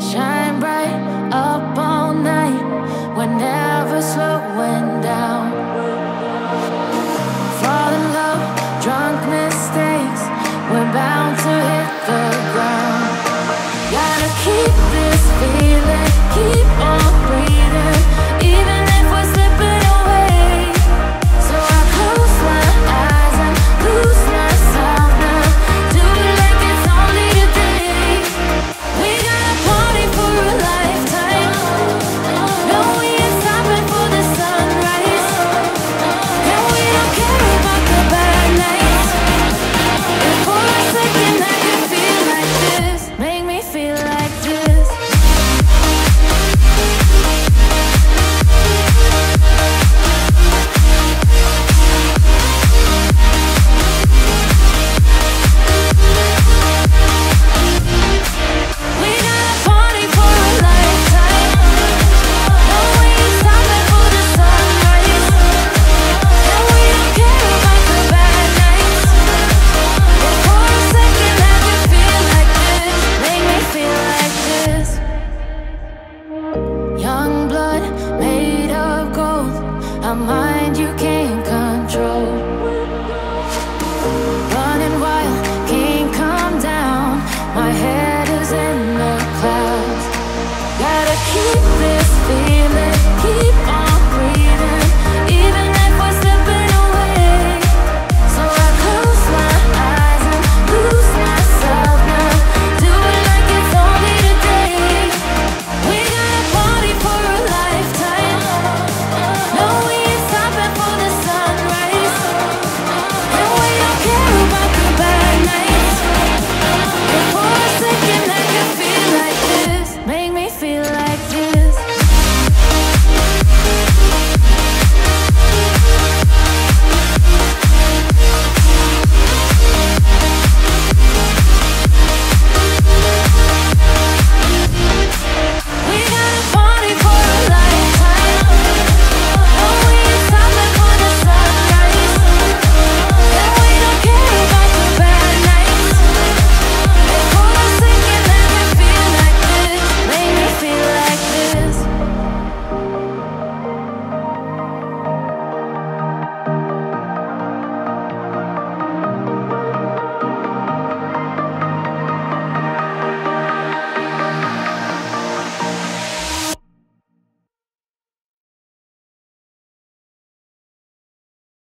Shine bright up all night, we're never slowing down. Fall in love, drunk mistakes, we're bound to hit the ground. Gotta keep this feeling, keep on.